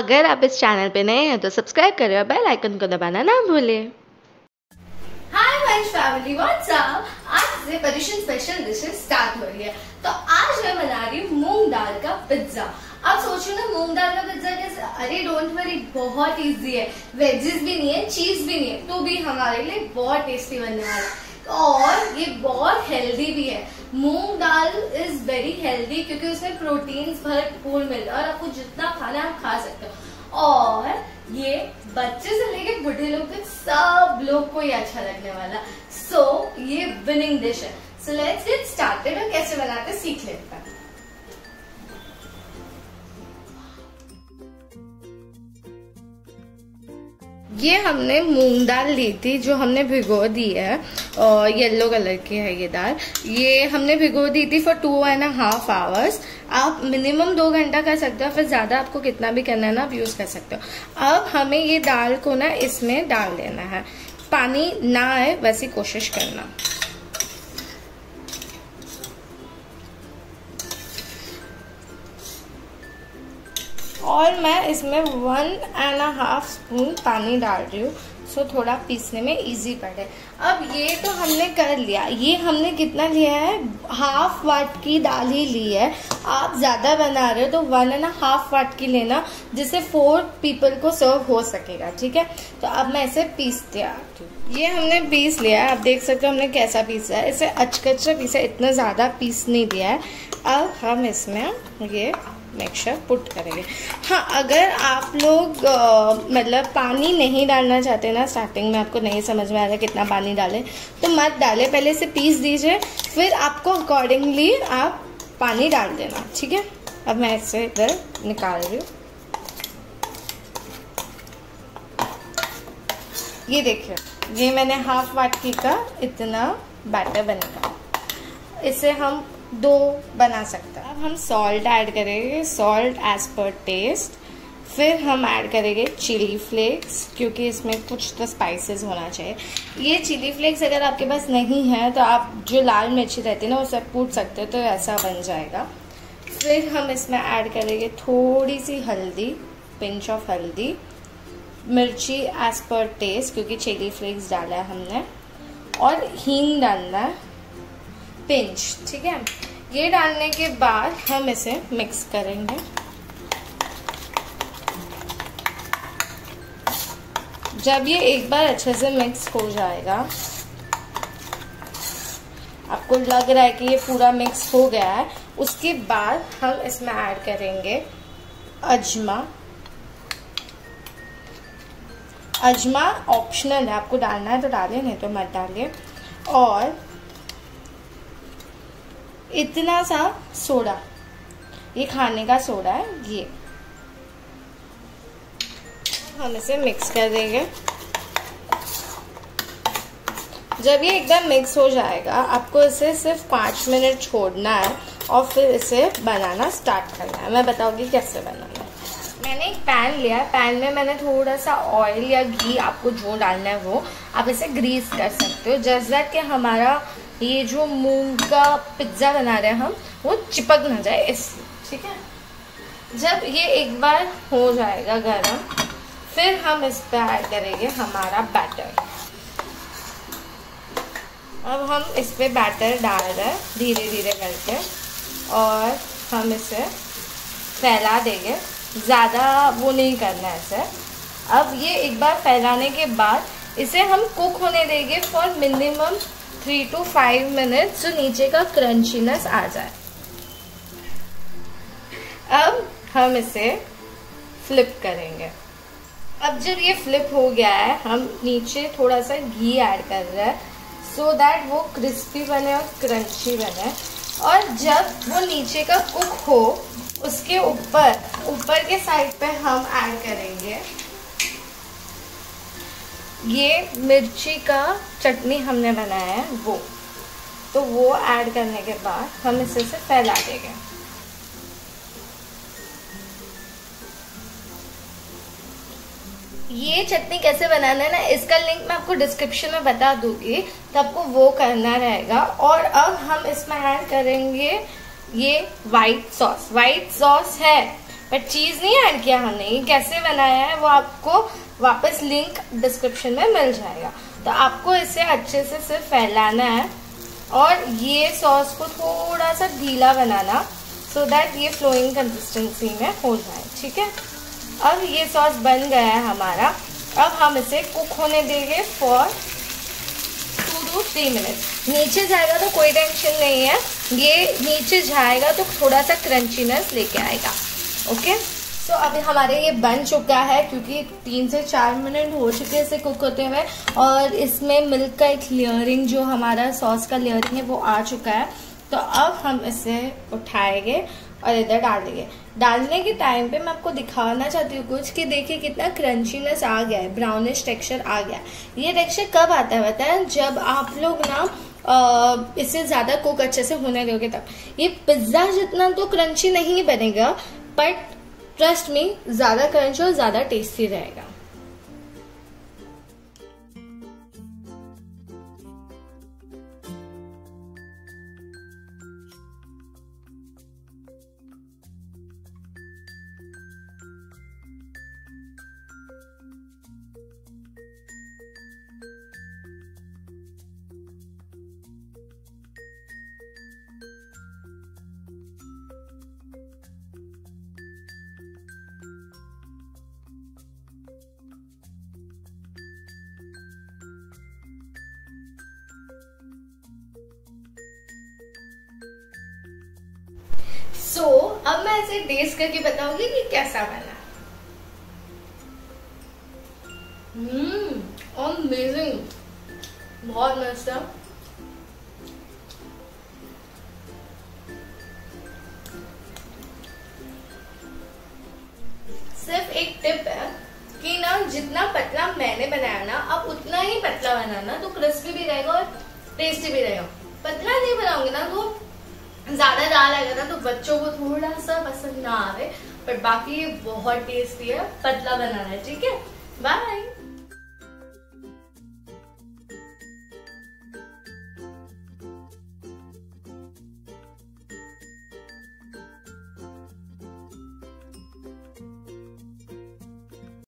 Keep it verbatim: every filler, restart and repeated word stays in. अगर आप इस चैनल पे नए हैं तो सब्सक्राइब करें और बेल आइकन को दबाना ना भूलें। Hi my family, what's up. आज से परीक्षण स्पेशल डिशेस स्टार्ट हो रही है। तो आज मैं बना रही हूँ मूंग दाल का पिज्जा। आप सोचो ना, मूंग दाल का पिज्जा कैसे? अरे डोंट वरी, बहुत ईजी है। वेजेस भी नहीं है, चीज भी नहीं है, तो भी हमारे लिए बहुत टेस्टी बनने वाला है और ये बहुत हेल्दी भी है। Moong dal is very healthy क्योंकि उसमें प्रोटीन्स भरपूर मिलता है और आपको जितना खाना आप खा सकते हो। और ये बच्चे से लेकर बूढ़े लोग तक सब लोग को ये अच्छा लगने वाला। सो so, ये विनिंग डिश है। सो लेट्स गेट स्टार्टेड और कैसे बनाते सीख लेते हैं। ये हमने मूंग दाल ली थी जो हमने भिगो दी है और येलो कलर की है ये दाल। ये हमने भिगो दी थी for two and half hours. आप मिनिमम दो घंटा कर सकते हो, फिर ज़्यादा आपको कितना भी करना है ना आप यूज़ कर सकते हो। अब हमें ये दाल को ना इसमें डाल देना है। पानी ना आए वैसी कोशिश करना। और मैं इसमें वन एंड हाफ स्पून पानी डाल रही हूँ सो थोड़ा पीसने में इजी पड़े। अब ये तो हमने कर लिया। ये हमने कितना लिया है? हाफ वाट की दाल ही ली है। आप ज़्यादा बना रहे हो तो वन एंड हाफ वाट की लेना जिससे फोर पीपल को सर्व हो सकेगा। ठीक है, तो अब मैं इसे पीसती आती हूँ। ये हमने पीस लिया है, आप देख सकते हो हमने कैसा पीसा है। इसे अचकचा पीसा, इतना ज़्यादा पीस नहीं दिया है। अब हम इसमें ये मिक्सचर पुट करेंगे। हाँ, अगर आप लोग मतलब पानी नहीं डालना चाहते ना, स्टार्टिंग में आपको नहीं समझ में आ रहा कितना पानी डालें, तो मत डालें। पहले इसे पीस दीजिए, फिर आपको अकॉर्डिंगली आप पानी डाल देना। ठीक है, अब मैं इसे इधर निकाल रही हूँ। ये देखिए, ये मैंने हाफ वाट की का इतना बैटर बनेगा। इसे हम दो बना सकते हैं। अब हम सॉल्ट ऐड करेंगे, सॉल्ट एज पर टेस्ट। फिर हम ऐड करेंगे चिली फ्लेक्स क्योंकि इसमें कुछ तो स्पाइसेस होना चाहिए। ये चिली फ्लेक्स अगर आपके पास नहीं है तो आप जो लाल मिर्ची रहती है ना उसे कूट सकते हो, तो ऐसा बन जाएगा। फिर हम इसमें ऐड करेंगे थोड़ी सी हल्दी, पिंच ऑफ हल्दी, मिर्ची एज पर टेस्ट क्योंकि चिली फ्लेक्स डाला है हमने, और हींग डालना है पिंच। ठीक है, ये डालने के बाद हम इसे मिक्स करेंगे। जब ये एक बार अच्छे से मिक्स हो जाएगा, आपको लग रहा है कि ये पूरा मिक्स हो गया है, उसके बाद हम इसमें ऐड करेंगे अजमा। अजमा ऑप्शनल है, आपको डालना है तो डालिए, नहीं तो मत डालिए। और इतना सा सोडा, ये खाने का सोडा है। ये हम इसे मिक्स कर देंगे। जब ये एकदम मिक्स हो जाएगा, आपको इसे सिर्फ पाँच मिनट छोड़ना है और फिर इसे बनाना स्टार्ट करना है। मैं बताऊंगी कैसे बनाना है। मैंने एक पैन लिया है। पैन में मैंने थोड़ा सा ऑयल या घी, आपको जो डालना है वो, आप इसे ग्रीस कर सकते हो जस्ट दैट कि हमारा ये जो मूंग का पिज्ज़ा बना रहे हैं हम वो चिपक ना जाए इसलिए। ठीक है, जब ये एक बार हो जाएगा गरम, फिर हम इस पर ऐड करेंगे हमारा बैटर। अब हम इस पर बैटर डाल रहे हैं धीरे धीरे करके और हम इसे फैला देंगे। ज़्यादा वो नहीं करना है इसे। अब ये एक बार फैलाने के बाद इसे हम कुक होने देंगे for minimum three to five minutes, जो नीचे का क्रंचीनेस आ जाए। अब हम इसे फ्लिप करेंगे। अब जब ये फ्लिप हो गया है, हम नीचे थोड़ा सा घी ऐड कर रहे हैं सो दैट वो क्रिस्पी बने और क्रंची बने। और जब वो नीचे का कुक हो, उसके ऊपर ऊपर के साइड पे हम ऐड करेंगे ये मिर्ची का चटनी हमने बनाया है वो, तो वो ऐड करने के बाद हम इसे से फैला देंगे। ये चटनी कैसे बनाना है ना, इसका लिंक मैं आपको डिस्क्रिप्शन में बता दूंगी, तो आपको वो करना रहेगा। और अब हम इसमें ऐड करेंगे ये वाइट सॉस। वाइट सॉस है बट चीज़ नहीं ऐड किया हमने, ये कैसे बनाया है वो आपको वापस लिंक डिस्क्रिप्शन में मिल जाएगा। तो आपको इसे अच्छे से सिर्फ फैलाना है और ये सॉस को थोड़ा सा ढीला बनाना सो दैट ये फ्लोइंग कंसिस्टेंसी में हो जाए। ठीक है, अब ये सॉस बन गया है हमारा। अब हम इसे कुक होने देंगे for two to three minutes. नीचे जाएगा तो कोई टेंशन नहीं है, ये नीचे जाएगा तो थोड़ा सा क्रंचीनेस लेके आएगा। ओके, सो so, अभी हमारे ये बन चुका है क्योंकि तीन से चार मिनट हो चुके हैं इसे कुक होते हुए। और इसमें मिल्क का एक लेयरिंग, जो हमारा सॉस का लेयरिंग है, वो आ चुका है। तो अब हम इसे उठाएंगे और इधर डाल देंगे। डालने के टाइम पे मैं आपको दिखाना चाहती हूँ कुछ कि देखिए कितना क्रंचीनेस आ गया है, ब्राउनिश टेक्सचर आ गया है। ये टेक्सचर कब आता है पता है? जब आप लोग ना इससे ज़्यादा कुक अच्छे से होने दोगे तब। ये पिज्ज़ा जितना तो क्रंची नहीं बनेगा बट ट्रस्ट मी ज़्यादा क्रंच और ज़्यादा टेस्टी रहेगा। सो so, अब मैं इसे टेस्ट करके बताऊंगी कि कैसा बना। हम्म अमेजिंग, बहुत मस्त है। सिर्फ एक टिप है कि ना जितना पतला मैंने बनाया ना आप उतना ही पतला बनाना, तो क्रिस्पी भी रहेगा और टेस्टी भी रहेगा। पतला नहीं बनाओगे ना तो ज्यादा दाल आएगा ना तो बच्चों को थोड़ा सा पसंद ना आवे, पर बाकी ये बहुत टेस्टी है, पतला बनाना है। ठीक है, बाय।